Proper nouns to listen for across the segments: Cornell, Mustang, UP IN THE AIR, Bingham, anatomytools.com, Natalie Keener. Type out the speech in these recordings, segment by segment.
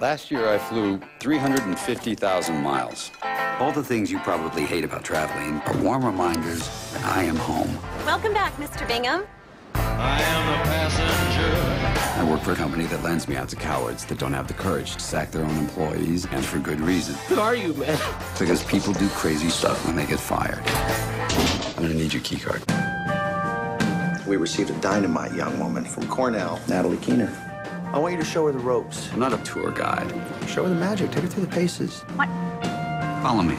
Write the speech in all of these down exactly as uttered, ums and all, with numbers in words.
Last year, I flew three hundred fifty thousand miles. All the things you probably hate about traveling are warm reminders that I am home. Welcome back, Mister Bingham. I am a passenger. I work for a company that lends me out to cowards that don't have the courage to sack their own employees, and for good reason. Who are you, man? Because people do crazy stuff when they get fired. I'm gonna need your key card. We received a dynamite young woman from Cornell, Natalie Keener. I want you to show her the ropes. I'm not a tour guide. Show her the magic. Take her through the paces. What? Follow me.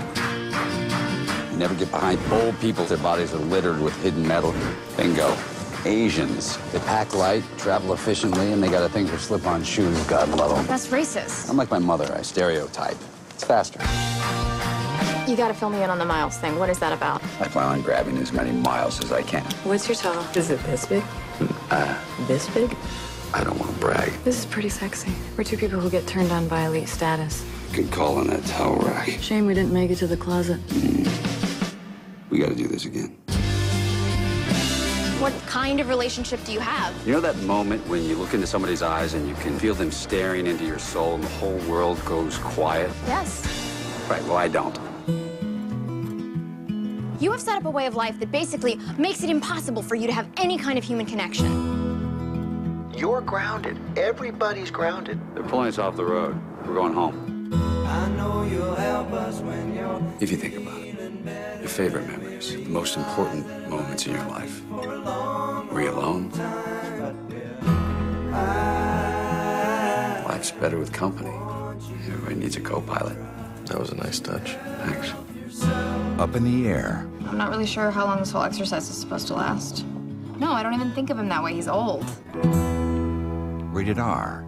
You never get behind old people. Their bodies are littered with hidden metal. Bingo. Asians. They pack light, travel efficiently, and they got a thing for slip-on shoes. God love them. That's racist. I'm like my mother. I stereotype. It's faster. You gotta fill me in on the miles thing. What is that about? I plan on grabbing as many miles as I can. What's your total? Is it this big? Uh, this big? I don't want to brag. This is pretty sexy. We're two people who get turned on by elite status. Good call on that towel rack. Shame we didn't make it to the closet. Mm. We gotta do this again. What kind of relationship do you have? You know that moment when you look into somebody's eyes and you can feel them staring into your soul and the whole world goes quiet? Yes. Right, well, I don't. You have set up a way of life that basically makes it impossible for you to have any kind of human connection. You're grounded. Everybody's grounded. They're pulling us off the road. We're going home. I know you'll help us when you're if you think about it. Your favorite memories, the most important moments in your life. Were you alone? Life's better with company. Everybody needs a co-pilot. That was a nice touch. Thanks. Up in the air. I'm not really sure how long this whole exercise is supposed to last. No, I don't even think of him that way. He's old. Rated R.